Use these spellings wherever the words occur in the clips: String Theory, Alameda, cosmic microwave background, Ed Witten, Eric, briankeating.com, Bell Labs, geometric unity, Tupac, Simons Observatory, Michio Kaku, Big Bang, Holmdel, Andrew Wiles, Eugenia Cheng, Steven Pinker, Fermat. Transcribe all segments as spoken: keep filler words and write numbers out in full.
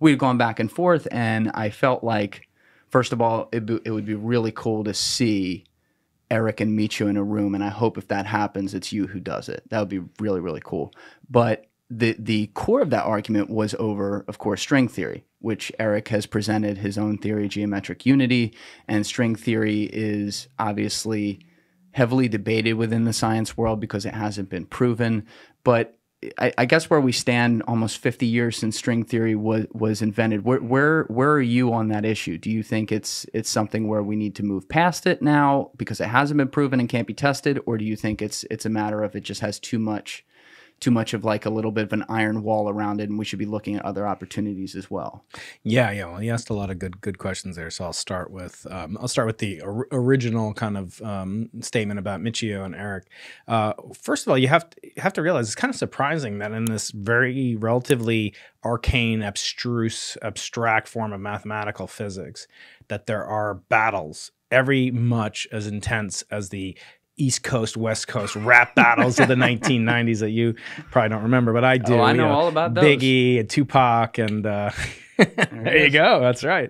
we'd gone back and forth, and I felt like, first of all, it, it would be really cool to see Eric and Michio in a room, and I hope if that happens, it's you who does it. That would be really, really cool. But the the core of that argument was over, of course, string theory, which Eric has presented his own theory, geometric unity, and string theory is obviously heavily debated within the science world because it hasn't been proven. But I, I guess where we stand almost fifty years since string theory was, was invented, where, where, where are you on that issue? Do you think it's, it's something where we need to move past it now because it hasn't been proven and can't be tested? Or do you think it's, it's a matter of it just has too much, too much of like a little bit of an iron wall around it and we should be looking at other opportunities as well? Yeah, yeah. Well, you asked a lot of good, good questions there. So I'll start with, um, I'll start with the or original kind of um, statement about Michio and Eric. Uh, first of all, you have to, you have to realize it's kind of surprising that in this very relatively arcane, abstruse, abstract form of mathematical physics, that there are battles every much as intense as the East Coast, West Coast rap battles of the nineteen nineties that you probably don't remember, but I do. Oh, I know, you know all about those. Biggie and Tupac and uh, there, there you go. That's right.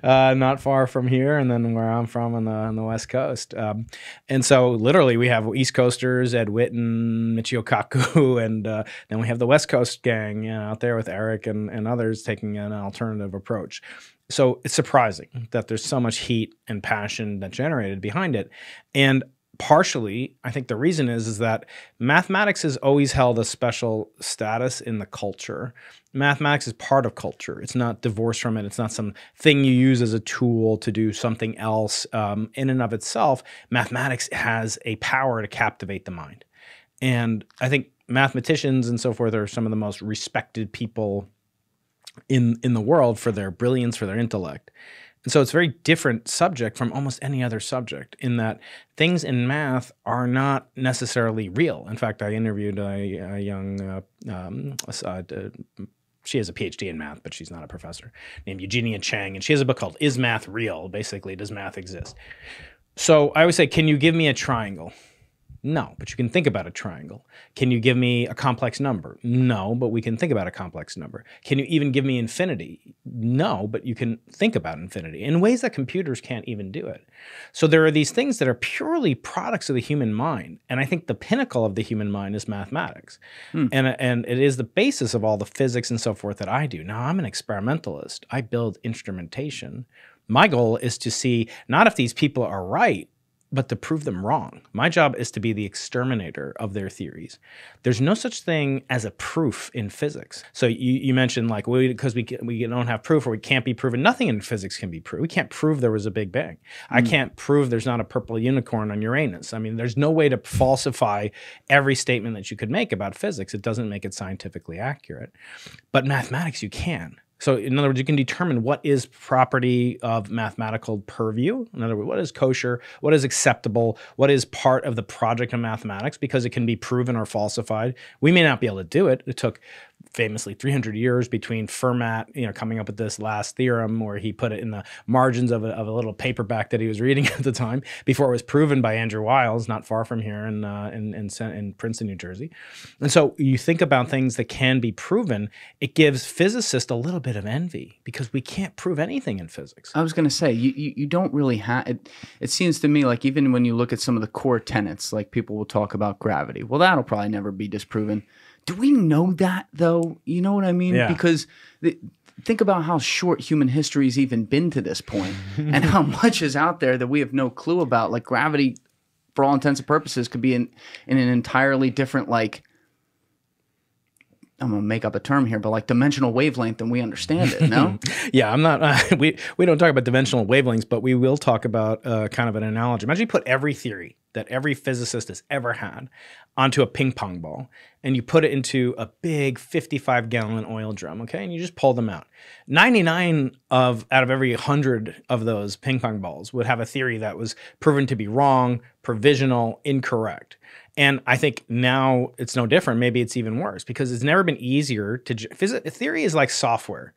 Uh, not far from here and then where I'm from on the, on the West Coast. Um, and so literally we have East Coasters, Ed Witten, Michio Kaku, and uh, then we have the West Coast gang, you know, out there with Eric and, and others taking an alternative approach. So it's surprising that there's so much heat and passion that generated behind it. And partially, I think the reason is, is that mathematics has always held a special status in the culture. Mathematics is part of culture. It's not divorced from it. It's not some thing you use as a tool to do something else. Um, in and of itself, mathematics has a power to captivate the mind. And I think mathematicians and so forth are some of the most respected people in, in the world for their brilliance, for their intellect. And so it's a very different subject from almost any other subject in that things in math are not necessarily real. In fact, I interviewed a, a young, uh, um, uh, she has a PhD in math, but she's not a professor, named Eugenia Cheng. And she has a book called Is Math Real? Basically, does math exist? So I always say, can you give me a triangle? No, but you can think about a triangle. Can you give me a complex number? No, but we can think about a complex number. Can you even give me infinity? No, but you can think about infinity in ways that computers can't even do it. So there are these things that are purely products of the human mind. And I think the pinnacle of the human mind is mathematics. Hmm. And, and it is the basis of all the physics and so forth that I do. Now, I'm an experimentalist. I build instrumentation. My goal is to see not if these people are right, but to prove them wrong. My job is to be the exterminator of their theories. There's no such thing as a proof in physics. So you, you mentioned like, well, because we, we don't have proof or we can't be proven. Nothing in physics can be proved. We can't prove there was a Big Bang. Mm. I can't prove there's not a purple unicorn on Uranus. I mean, there's no way to falsify every statement that you could make about physics. It doesn't make it scientifically accurate. But mathematics, you can. So in other words, you can determine what is property of mathematical purview. In other words, what is kosher, what is acceptable, what is part of the project of mathematics, because it can be proven or falsified. We may not be able to do it. It took famously three hundred years between Fermat, you know, coming up with this last theorem where he put it in the margins of a, of a little paperback that he was reading at the time, before it was proven by Andrew Wiles, not far from here in, uh, in, in, in Princeton, New Jersey. And so you think about things that can be proven, it gives physicists a little bit of envy because we can't prove anything in physics. I was going to say, you, you, you don't really have, it, it seems to me like even when you look at some of the core tenets, like people will talk about gravity, well, that'll probably never be disproven. Do we know that though? You know what I mean? Yeah. Because th think about how short human history's even been to this point and how much is out there that we have no clue about. Like gravity, for all intents and purposes, could be in, in an entirely different, like, I'm going to make up a term here, but like dimensional wavelength, and we understand it, no? Yeah, I'm not, uh, we, we don't talk about dimensional wavelengths, but we will talk about uh, kind of an analogy. Imagine you put every theory that every physicist has ever had onto a ping pong ball, and you put it into a big fifty-five gallon oil drum, okay? And you just pull them out. ninety-nine of out of every one hundred of those ping pong balls would have a theory that was proven to be wrong, provisional, incorrect. And I think now it's no different. Maybe it's even worse because it's never been easier to, theory is like software.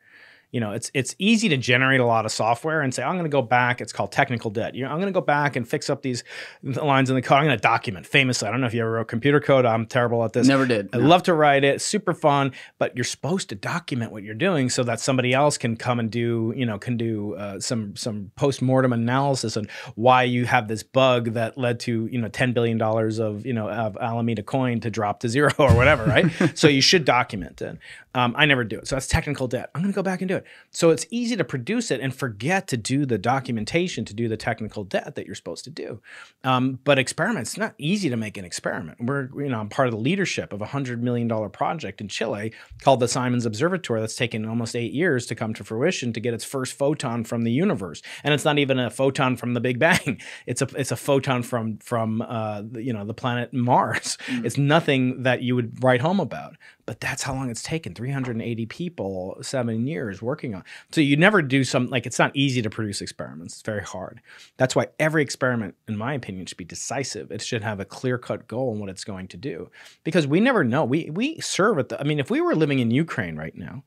you know, it's it's easy to generate a lot of software and say, I'm going to go back. It's called technical debt. You know, I'm going to go back and fix up these lines in the code. I'm going to document famously. I don't know if you ever wrote computer code. I'm terrible at this. Never did. I no. love to write it. Super fun. But you're supposed to document what you're doing so that somebody else can come and do, you know, can do uh, some some post-mortem analysis on why you have this bug that led to, you know, ten billion dollars of, you know, of Alameda coin to drop to zero or whatever, right? So you should document it. Um, I never do it. So that's technical debt. I'm going to go back and do it. So it's easy to produce it and forget to do the documentation, to do the technical debt that you're supposed to do. Um, but experiments, not easy to make an experiment. We're, you know, I'm part of the leadership of a one hundred million dollar project in Chile called the Simons Observatory that's taken almost eight years to come to fruition to get its first photon from the universe. And it's not even a photon from the Big Bang. It's a, it's a photon from, from uh, you know, the planet Mars. Mm-hmm. It's nothing that you would write home about. But that's how long it's taken, three hundred eighty people, seven years working on. So you never do some, like, it's not easy to produce experiments. It's very hard. That's why every experiment, in my opinion, should be decisive. It should have a clear-cut goal and what it's going to do. Because we never know. We, we serve at the, I mean, if we were living in Ukraine right now,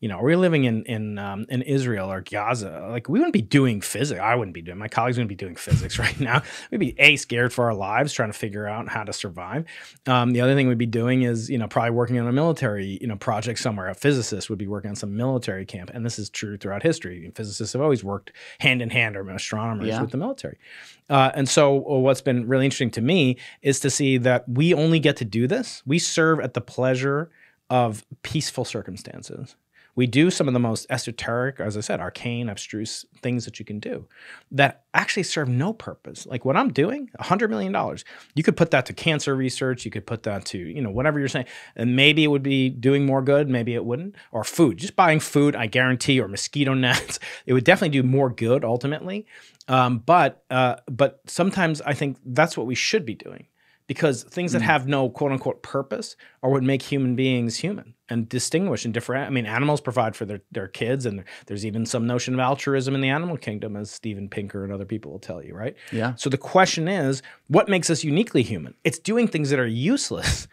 you know, we're living in in um, in Israel or Gaza. Like, we wouldn't be doing physics. I wouldn't be doing. My colleagues wouldn't be doing physics right now. We'd be a scared for our lives, trying to figure out how to survive. Um, the other thing we'd be doing is, you know, probably working on a military, you know, project somewhere. A physicist would be working on some military camp, and this is true throughout history. Physicists have always worked hand in hand, or astronomers yeah. with the military. Uh, and so, what's been really interesting to me is to see that we only get to do this. We serve at the pleasure of peaceful circumstances. We do some of the most esoteric, as I said, arcane, abstruse things that you can do that actually serve no purpose. Like what I'm doing, one hundred million dollars. You could put that to cancer research. You could put that to, you know, whatever you're saying. And maybe it would be doing more good. Maybe it wouldn't. Or food. Just buying food, I guarantee, or mosquito nets. It would definitely do more good ultimately. Um, but, uh, but sometimes I think that's what we should be doing. Because things that have no quote-unquote purpose are what make human beings human and distinguish and different. I mean, animals provide for their, their kids, and there's even some notion of altruism in the animal kingdom, as Steven Pinker and other people will tell you, right? Yeah. So the question is, what makes us uniquely human? It's doing things that are useless.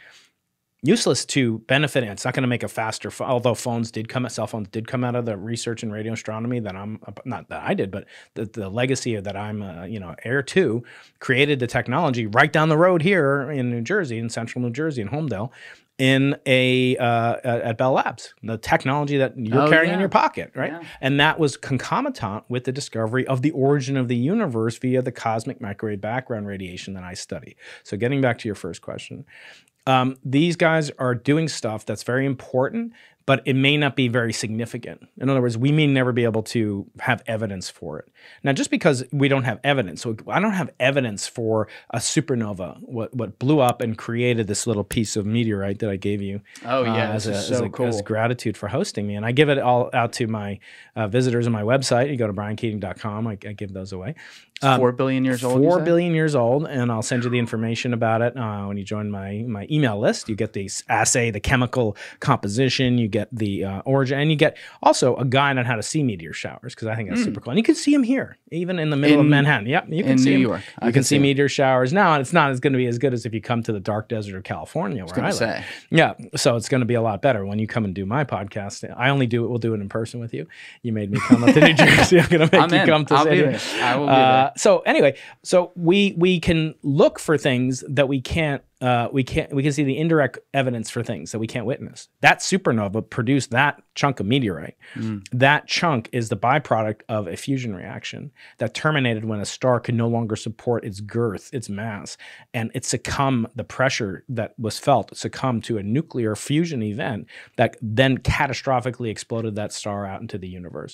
Useless to benefit, and it's not going to make a faster. Although phones did come, cell phones did come out of the research in radio astronomy that I'm not that I did, but the, the legacy that I'm, uh, you know, heir to, created the technology right down the road here in New Jersey, in central New Jersey, in Holmdel, in a uh, at Bell Labs, the technology that you're oh, carrying yeah. in your pocket, right? Yeah. And that was concomitant with the discovery of the origin of the universe via the cosmic microwave background radiation that I study. So, getting back to your first question. Um, these guys are doing stuff that's very important, but it may not be very significant. In other words, we may never be able to have evidence for it. Now, just because we don't have evidence, so I don't have evidence for a supernova, what, what blew up and created this little piece of meteorite that I gave you. Oh, yeah, uh, as, a, so as, a, cool. as gratitude for hosting me. And I give it all out to my uh, visitors on my website. You go to brian keating dot com. I, I give those away. Um, four billion years old? Four billion years old, and I'll send you the information about it. Uh, when you join my, my email list, you get the assay, the chemical composition, you get the uh, origin, and you get also a guide on how to see meteor showers, because I think that's mm. super cool. And you can see them here, even in the middle in, of Manhattan. Yep, you can in see New them. York. You I can, can see, see meteor showers now, and it's not going to be as good as if you come to the dark desert of California, where I, I live. Say. Yeah, so it's going to be a lot better when you come and do my podcast. I only do it. We'll do it in person with you. You made me come up to New Jersey. I'm going to make I'm you in. come to. I'll be there. I will be uh, there. So anyway, so we we can look for things that we can't. Uh, we can't. We can see the indirect evidence for things that we can't witness. That supernova produced that chunk of meteorite. Mm. That chunk is the byproduct of a fusion reaction that terminated when a star could no longer support its girth, its mass, and it succumbed. The pressure that was felt succumbed to a nuclear fusion event that then catastrophically exploded that star out into the universe.